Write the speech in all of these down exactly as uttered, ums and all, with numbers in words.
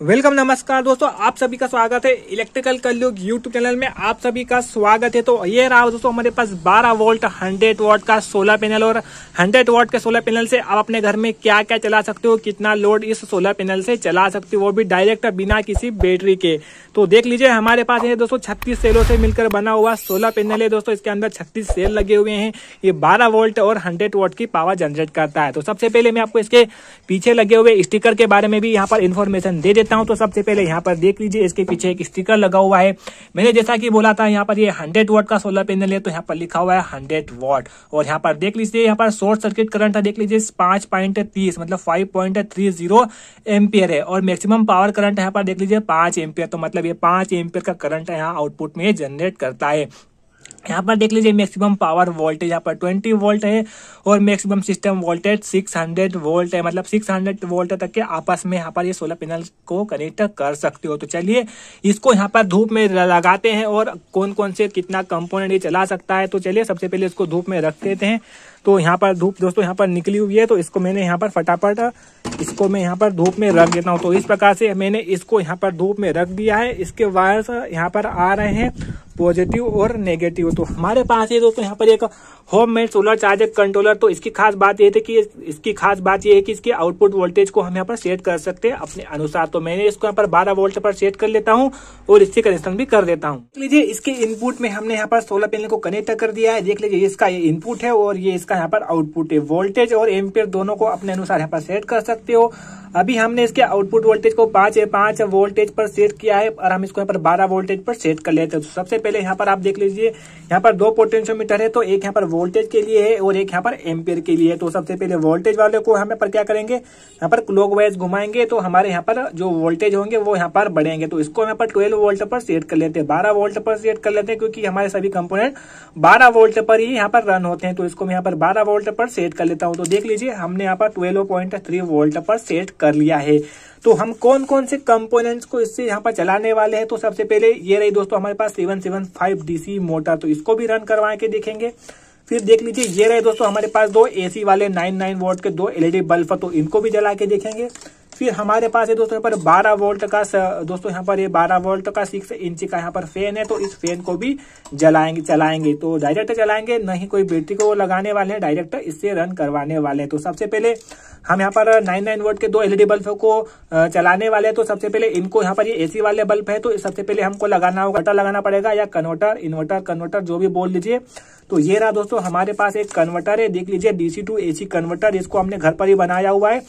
Welcome नमस्कार दोस्तों, आप सभी का स्वागत है इलेक्ट्रिकल कलयुग यूट्यूब चैनल में। आप सभी का स्वागत है। तो ये रहा दोस्तों हमारे पास बारह वोल्ट सौ वॉट का सोलर पैनल, और सौ वॉट के सोलर पैनल से आप अपने घर में क्या क्या चला सकते हो, कितना लोड इस सोलर पैनल से चला सकते हो, वो भी डायरेक्ट बिना किसी बैटरी के। तो देख लीजिए, हमारे पास ये दोस्तों छत्तीस सेलों से मिलकर बना हुआ सोलर पैनल है दोस्तों। इसके अंदर छत्तीस सेल लगे हुए हैं। ये बारह वोल्ट और हंड्रेड वॉट की पावर जनरेट करता है। तो सबसे पहले मैं आपको इसके पीछे लगे हुए स्टिकर के बारे में भी यहाँ पर इन्फॉर्मेशन दे हूं। तो सबसे पहले यहाँ पर देख लीजिए, इसके पीछे एक स्टिकर लगा हुआ है। मैंने जैसा कि बोला था, यहाँ पर ये हंड्रेड वॉट का सोलर पैनल है, तो यहाँ पर लिखा हुआ है हंड्रेड वॉट। और यहाँ पर देख लीजिए, यहाँ पर शॉर्ट सर्किट करंट देख लीजिए पांच पॉइंट तीस, मतलब पांच पॉइंट तीस एम्पियर है। और मैक्सिमम पावर करंट यहाँ पर देख लीजिए पांच एम्पियर, तो मतलब ये पांच एम्पियर का करंट यहाँ आउटपुट में जनरेट करता है। यहाँ पर देख लीजिए मैक्सिमम पावर वोल्टेज यहाँ पर बीस वोल्ट है, और मैक्सिमम सिस्टम वोल्टेज छह सौ वोल्ट है, मतलब छह सौ वोल्ट तक के आपस में यहाँ पर ये सोलर पैनल को कनेक्ट कर सकते हो। तो चलिए इसको यहाँ पर धूप में लगाते हैं, और कौन कौन से कितना कंपोनेंट ये चला सकता है। तो चलिए सबसे पहले इसको धूप में रख देते हैं। तो यहाँ पर धूप दोस्तों यहाँ पर निकली हुई है, तो इसको मैंने यहाँ पर फटाफट इसको मैं यहाँ पर धूप में रख देता हूँ। तो इस प्रकार से मैंने इसको यहाँ पर धूप में रख दिया है। इसके वायर्स यहाँ पर आ रहे हैं पॉजिटिव और नेगेटिव। तो हमारे पास ये दोस्तों यहाँ पर एक home made solar charger controller. तो इसकी खास बात ये थी कि इसकी खास बात ये है कि इसके आउटपुट वोल्टेज को हम यहाँ पर सेट कर सकते हैं अपने अनुसार। तो मैंने इसको यहाँ पर बारह वोल्ट पर सेट कर लेता हूँ, और इससे कनेक्शन भी कर देता हूँ। देख लीजिए, इसके इनपुट में हमने यहाँ पर सोलर पैनल को कनेक्ट कर दिया है। देख लीजिए, इसका ये इनपुट है और ये इसका यहाँ पर आउटपुट है। वोल्टेज और एम्पियर दोनों को अपने अनुसार यहाँ पर सेट कर सकते हो। अभी हमने इसके आउटपुट वोल्टेज को पांच पांच वोल्टेज पर सेट किया है, और हम इसको यहाँ पर बारह वोल्टेज पर सेट कर लेते हैं। तो सबसे पहले यहाँ पर आप देख लीजिए, यहाँ पर दो पोटेंशियोमीटर है, तो एक यहाँ पर वोल्टेज के लिए है और एक यहाँ पर एम्पियर के लिए है। तो सबसे पहले वोल्टेज वाले को हम यहाँ पर क्या करेंगे, यहाँ पर क्लॉकवाइज घुमाएंगे, तो हमारे यहाँ पर जो वोल्टेज होंगे वो यहाँ पर बढ़ेंगे। तो इसको यहाँ पर ट्वेल्व वोल्ट पर सेट कर लेते हैं, बारह वोल्ट पर सेट कर लेते हैं, क्योंकि हमारे सभी कंपोनेंट बारह वोल्ट पर ही यहाँ पर रन होते हैं। तो इसको मैं यहाँ पर बारह वोल्ट पर सेट कर लेता हूँ। तो देख लीजिए, हमने यहाँ पर ट्वेल्व पॉइंट थ्री वोल्ट पर सेट कर लिया है। तो हम कौन कौन से कंपोनेंट्स को इससे यहाँ पर चलाने वाले हैं। तो सबसे पहले ये रही दोस्तों हमारे पास seven seven five D C motor, तो इसको भी रन करवा के देखेंगे। फिर देख लीजिए, ये रहे दोस्तों हमारे पास दो एसी वाले नाइन नाइन वोल्ट के दो एलईडी बल्ब, तो इनको भी जला के देखेंगे। फिर हमारे पास है दोस्तों यहाँ पर बारह वोल्ट का दोस्तों यहाँ पर ये बारह वोल्ट का सिक्स इंच का यहाँ पर फैन है, तो इस फैन को भी जलाएंगे चलाएंगे तो डायरेक्ट चलाएंगे, नहीं कोई बैटरी को लगाने वाले हैं, डायरेक्ट इससे रन करवाने वाले हैं। तो सबसे पहले हम यहाँ पर नाइन नाइन वोल्ट के दो एलईडी बल्ब को चलाने वाले हैं। तो सबसे पहले इनको यहाँ पर ये एसी वाले बल्ब है, तो सबसे पहले हमको लगाना होगा, कन्वर्टर लगाना पड़ेगा, या कन्वर्टर इन्वर्टर कन्वर्टर जो भी बोल लीजिए। तो ये रहा दोस्तों हमारे पास एक कन्वर्टर है, देख लीजिए डीसी टू एसी कन्वर्टर, इसको हमने घर पर ही बनाया हुआ है।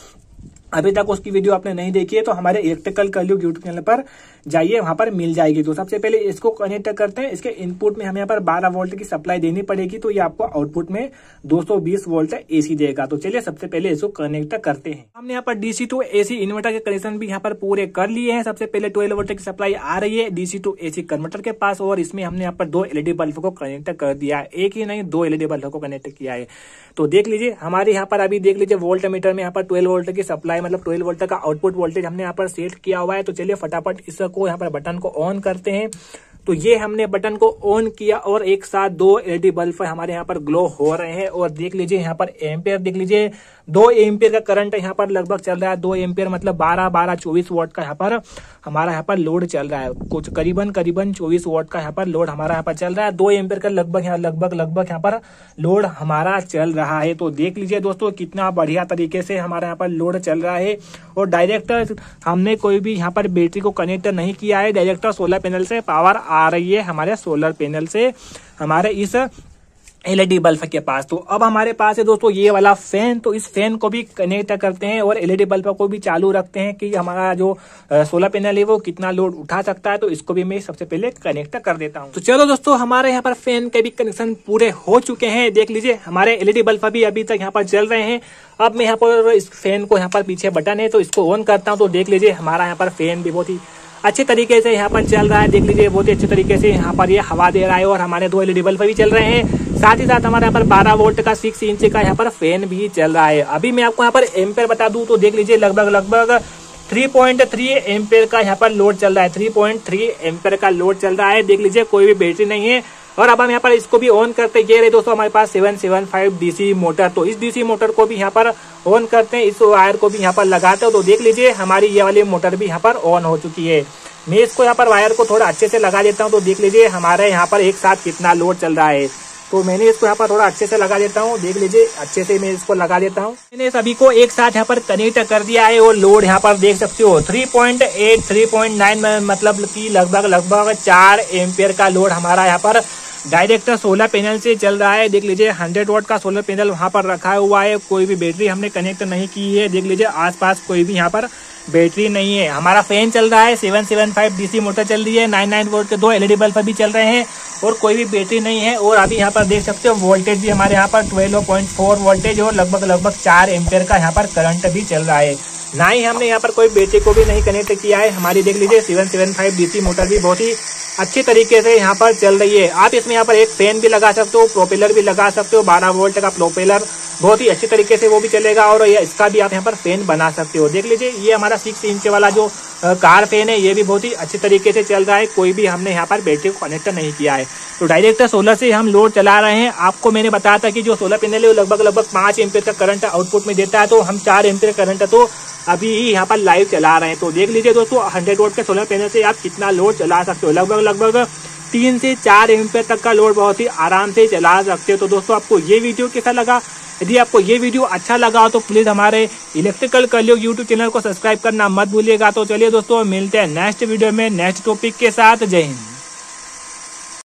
अभी तक उसकी वीडियो आपने नहीं देखी है तो हमारे इलेक्ट्रिकल कलयुग यूट्यूब चैनल पर जाइए, वहां पर मिल जाएगी। तो सबसे पहले इसको कनेक्ट करते हैं। इसके इनपुट में हमें यहाँ पर बारह वोल्ट की सप्लाई देनी पड़ेगी, तो ये आपको आउटपुट में दो सौ बीस वोल्ट एसी देगा। तो चलिए सबसे पहले इसको कनेक्ट करते हैं। हमने यहाँ पर डीसी टू एसी इन्वर्टर के कनेक्शन भी यहाँ पर पूरे कर लिए हैं। सबसे पहले ट्वेल्व वोल्ट की सप्लाई आ रही है डीसी टू एसी कन्वर्टर के पास, और इसमें हमने यहाँ पर दो एलईडी बल्ब को कनेक्ट कर दिया है, एक ही नहीं दो एलईडी बल्ब को कनेक्ट किया है। तो देख लीजिए हमारे यहाँ पर अभी देख लीजिए वोल्ट मीटर में यहाँ पर ट्वेल्व वोल्ट की सप्लाई मतलब बारह वोल्ट का आउटपुट वोल्टेज हमने यहाँ पर सेट किया हुआ है। तो चलिए फटाफट इसको यहाँ पर बटन को ऑन करते हैं। तो ये हमने बटन को ऑन किया, और एक साथ दो एलईडी बल्ब हमारे यहाँ पर ग्लो हो रहे हैं। और देख लीजिए यहाँ पर एम्पियर देख लीजिए, दो एम्पियर का करंट यहाँ पर लगभग चल रहा है। दो एम्पियर मतलब बारह बारह चौबीस वोट का यहाँ पर हमारा यहाँ पर लोड चल रहा है, कुछ करीबन करीबन चौबीस वोट का यहाँ पर लोड हमारा यहाँ पर चल रहा है। दो एम्पियर का लगभग यहाँ लगभग लगभग यहाँ पर लोड हमारा चल रहा है। तो देख लीजिए दोस्तों कितना बढ़िया तरीके से हमारा यहाँ पर लोड चल रहा है, और डायरेक्ट हमने कोई भी यहाँ पर बैटरी को कनेक्ट नहीं किया है, डायरेक्ट सोलर पैनल से पावर आ रही है हमारे सोलर पैनल से हमारे इस एलईडी बल्ब के पास। तो अब हमारे पास है दोस्तों ये वाला फैन, तो इस फैन को भी कनेक्ट करते हैं और एलईडी बल्ब को भी चालू रखते हैं कि हमारा जो सोलर पैनल है वो कितना लोड उठा सकता है। तो इसको भी मैं सबसे पहले कनेक्ट कर देता हूं। तो चलो दोस्तों हमारे यहाँ पर फैन के भी कनेक्शन पूरे हो चुके हैं। देख लीजिए हमारे एलईडी बल्ब भी अभी तक यहाँ पर जल रहे हैं। अब मैं यहाँ पर इस फैन को यहाँ पर पीछे बटन है तो इसको ऑन करता हूँ। तो देख लीजिए हमारा यहाँ पर फैन भी बहुत ही अच्छे तरीके से यहाँ पर चल रहा है। देख लीजिए बहुत ही अच्छे तरीके से यहाँ पर ये हवा दे रहा है, और हमारे दो एलईडी बल्ब भी चल रहे हैं, साथ ही साथ हमारे यहाँ पर बारह वोल्ट का छह इंच का यहाँ पर फैन भी चल रहा है। अभी मैं आपको यहाँ पर एम्पेयर बता दूं तो देख लीजिए लगभग लगभग तीन पॉइंट तीन एम्पेयर का यहाँ पर लोड चल रहा है, तीन पॉइंट तीन एम्पेयर का लोड चल रहा है। देख लीजिए कोई भी बैटरी नहीं है, और अब हम यहाँ पर इसको भी ऑन करते ये रहे दोस्तों हमारे पास seven seven five DC motor. तो इस डीसी मोटर को भी यहाँ पर ऑन करते हैं, इस वायर को भी यहाँ पर लगाते हैं। तो देख लीजिए हमारी ये वाली मोटर भी यहाँ पर ऑन हो चुकी है। मैं इसको यहाँ पर वायर को थोड़ा अच्छे से लगा देता हूँ। तो देख लीजिए हमारे यहाँ पर एक साथ कितना लोड चल रहा है। तो मैंने इसको यहाँ पर थोड़ा अच्छे से लगा देता हूँ। देख लीजिए अच्छे से मैं इसको लगा देता हूँ। मैंने सभी को एक साथ यहाँ पर कनेक्ट कर दिया है और लोड यहाँ पर देख सकते हो three point eight three point nine मतलब कि लगभग लगभग चार एम्पियर का लोड हमारा यहाँ पर डायरेक्ट सोलर पैनल से चल रहा है। देख लीजिए हंड्रेड वॉट का सोलर पैनल वहाँ पर रखा हुआ है, कोई भी बैटरी हमने कनेक्ट नहीं की है। देख लीजिए आसपास कोई भी यहाँ पर बैटरी नहीं है। हमारा फैन चल रहा है, seven seven five DC motor चल रही है, नाइन नाइन वोल्ट के दो एलईडी बल्ब भी चल रहे हैं और कोई भी बैटरी नहीं है। और अभी यहाँ पर देख सकते हो वोल्टेज भी हमारे यहाँ पर ट्वेल्व पॉइंट फोर वोल्टेज और लगभग लगभग चार एम्पियर का यहाँ पर करंट भी चल रहा है। ना ही हमने यहाँ पर कोई बैटरी को भी नहीं कनेक्ट किया है। हमारी देख लीजिए seven seven five DC motor भी बहुत ही अच्छी तरीके से यहाँ पर चल रही है। आप इसमें यहाँ पर एक फैन भी लगा सकते हो, प्रोपेलर भी लगा सकते हो, बारह वोल्ट का प्रोपेलर बहुत ही अच्छी तरीके से वो भी चलेगा। और इसका भी आप यहाँ पर फैन बना सकते हो। देख लीजिए ये हमारा सिक्स इंच वाला जो कार फैन है ये भी बहुत ही अच्छी तरीके से चल रहा है, कोई भी हमने यहाँ पर बैटरी को कनेक्ट नहीं किया है। तो डायरेक्ट सोलर से हम लोड चला रहे हैं। आपको मैंने बताया था कि जो सोलर पैनल है वो लगभग लगभग पाँच एम्पियर का करंट आउटपुट में देता है। तो हम चार एम्पियर करंट तो अभी ही यहाँ पर लाइव चला रहे हैं। तो देख लीजिए दोस्तों हंड्रेड वोल्ट के सोलर पैनल से आप कितना लोड चला सकते हो, लगभग लगभग तीन से चार एम्पियर तक का लोड बहुत ही आराम से चला सकते हो। तो दोस्तों आपको ये वीडियो कैसा लगा? यदि आपको ये वीडियो अच्छा लगा हो तो प्लीज़ हमारे इलेक्ट्रिकल कलयुग यूट्यूब चैनल को सब्सक्राइब करना मत भूलिएगा। तो चलिए दोस्तों मिलते हैं नेक्स्ट वीडियो में नेक्स्ट टॉपिक के साथ। जय हिंद।